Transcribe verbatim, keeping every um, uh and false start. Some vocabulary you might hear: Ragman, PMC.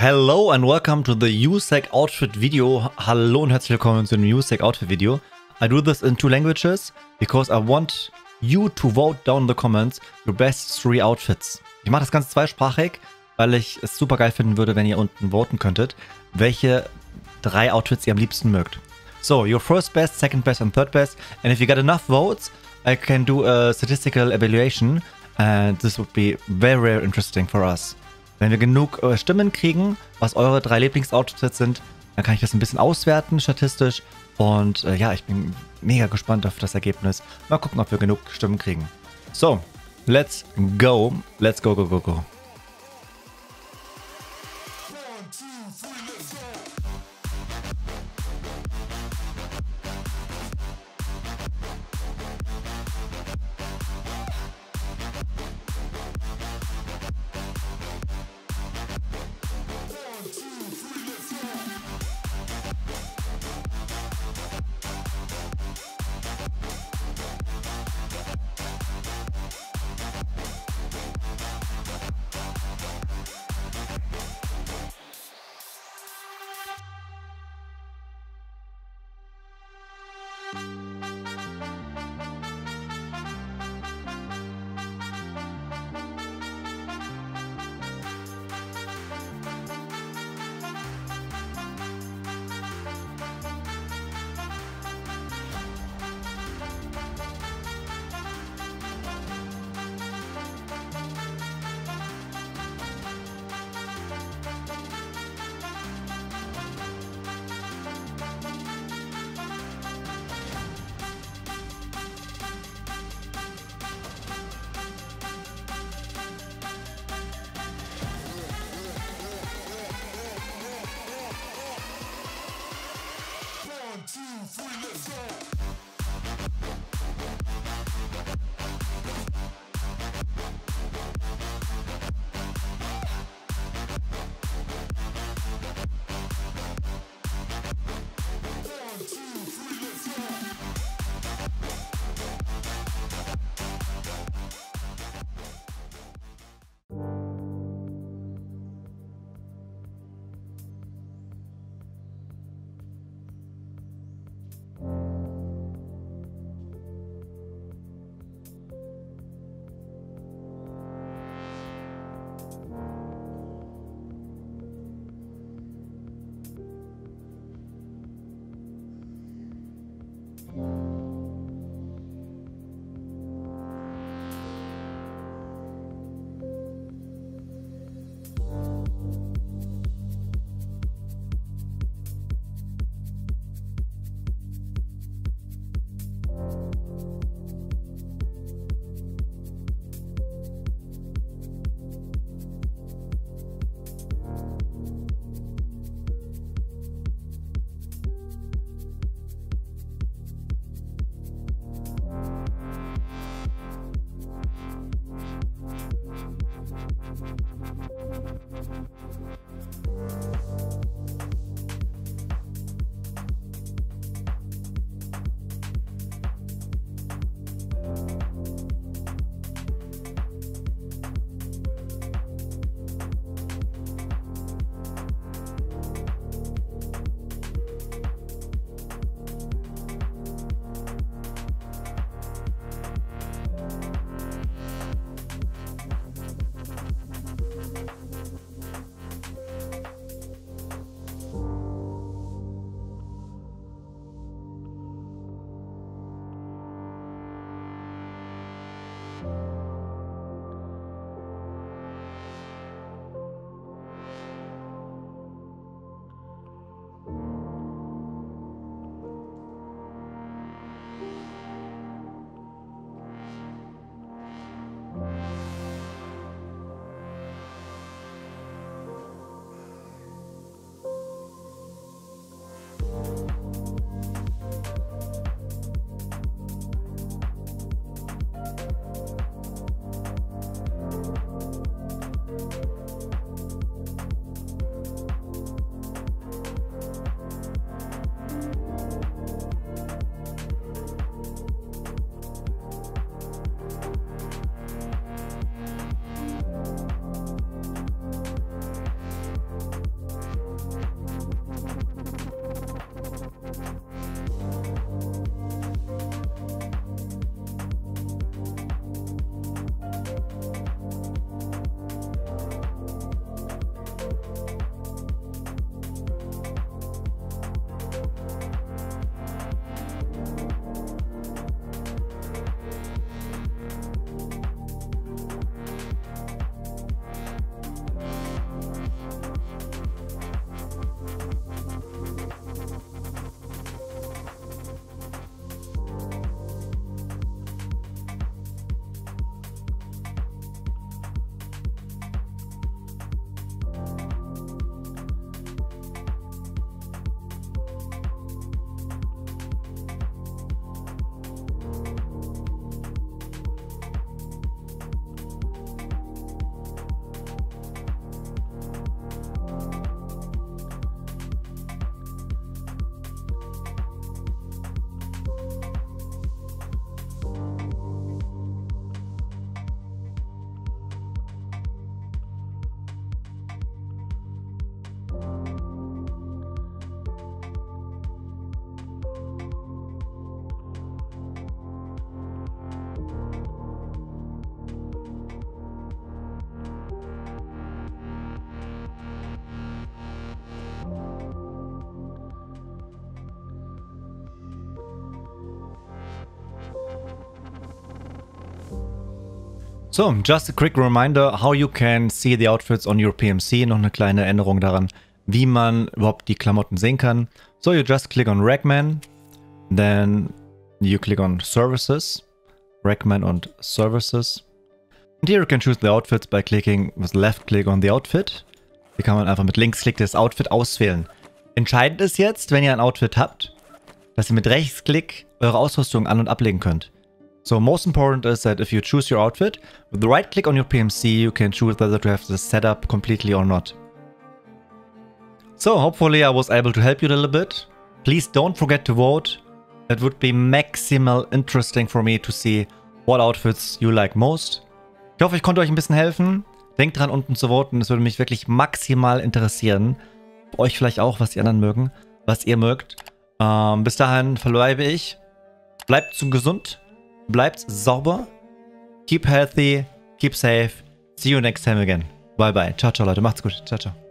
Hello and welcome to the U S A C Outfit video. Hallo und herzlich willkommen zu dem U S A C Outfit video. I do this in two languages because I want you to vote down in the comments your best three outfits. Ich mache das Ganze zweisprachig, weil ich es super geil finden würde, wenn ihr unten voten könntet, welche drei Outfits ihr am liebsten mögt. So, your first best, second best and third best. And if you get enough votes, I can do a statistical evaluation. And this would be very, very interesting for us. Wenn wir genug äh, Stimmen kriegen, was eure drei Lieblingsoutfits sind, dann kann ich das ein bisschen auswerten statistisch. Und äh, ja, ich bin mega gespannt auf das Ergebnis. Mal gucken, ob wir genug Stimmen kriegen. So, let's go. Let's go, go, go, go. So, just a quick reminder, how you can see the outfits on your P M C. Noch eine kleine Erinnerung daran, wie man überhaupt die Klamotten sehen kann. So, you just click on Ragman, then you click on Services, Ragman und Services. And here you can choose the outfits by clicking with left click on the outfit. Hier kann man einfach mit Linksklick das Outfit auswählen. Entscheidend ist jetzt, wenn ihr ein Outfit habt, dass ihr mit Rechtsklick eure Ausrüstung an- und ablegen könnt. So, most important is that if you choose your outfit, with the right click on your P M C, you can choose whether to have the setup completely or not. So, hopefully I was able to help you a little bit. Please don't forget to vote. It would be maximal interesting for me to see what outfits you like most. Ich hoffe, ich konnte euch ein bisschen helfen. Denkt dran, unten zu voten. Es würde mich wirklich maximal interessieren. Euch vielleicht auch, was die anderen mögen, was ihr mögt. Ähm, bis dahin verbleibe ich. Bleibt gesund. Bleibt sauber, keep healthy, keep safe, see you next time again. Bye bye, ciao, ciao Leute, macht's gut, ciao, ciao.